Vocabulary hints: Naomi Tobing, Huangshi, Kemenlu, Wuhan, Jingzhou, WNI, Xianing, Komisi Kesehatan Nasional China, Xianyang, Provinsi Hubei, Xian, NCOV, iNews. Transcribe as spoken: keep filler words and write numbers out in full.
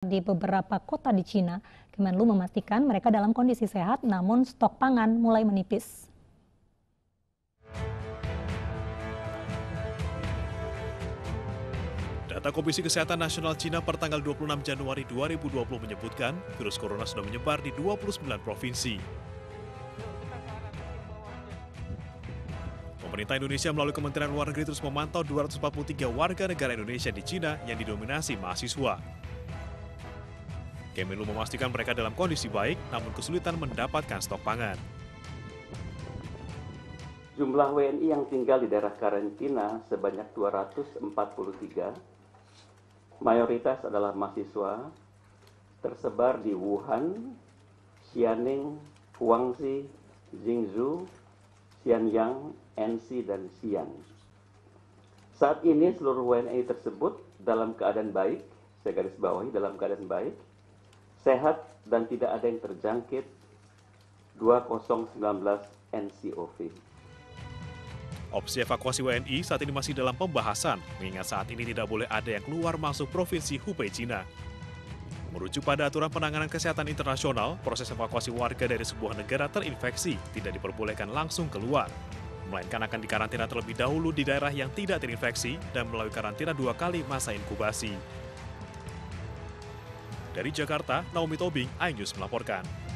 Di beberapa kota di China, Kemenlu memastikan mereka dalam kondisi sehat, namun stok pangan mulai menipis. Data Komisi Kesehatan Nasional China per tanggal dua puluh enam Januari dua ribu dua puluh menyebutkan virus corona sudah menyebar di dua puluh sembilan provinsi. Pemerintah Indonesia melalui Kementerian Luar Negeri terus memantau dua ratus empat puluh tiga warga negara Indonesia di China yang didominasi mahasiswa. Kemenlu memastikan mereka dalam kondisi baik, namun kesulitan mendapatkan stok pangan. Jumlah W N I yang tinggal di daerah karantina sebanyak dua ratus empat puluh tiga, mayoritas adalah mahasiswa, tersebar di Wuhan, Xianing, Huangshi, Jingzhou, Xianyang, N C, dan Xian. Saat ini seluruh W N I tersebut dalam keadaan baik, saya garis bawahi dalam keadaan baik, sehat dan tidak ada yang terjangkit dua ribu sembilan belas N C O V. Opsi evakuasi W N I saat ini masih dalam pembahasan, mengingat saat ini tidak boleh ada yang keluar masuk Provinsi Hubei, China. Merujuk pada aturan penanganan kesehatan internasional, proses evakuasi warga dari sebuah negara terinfeksi tidak diperbolehkan langsung keluar, melainkan akan dikarantina terlebih dahulu di daerah yang tidak terinfeksi dan melalui karantina dua kali masa inkubasi. Dari Jakarta, Naomi Tobing, iNews melaporkan.